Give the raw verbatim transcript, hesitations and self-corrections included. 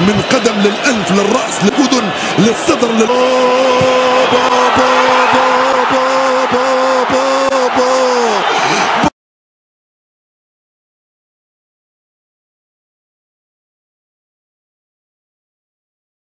من قدم للأنف للرأس للأذن للصدر لل...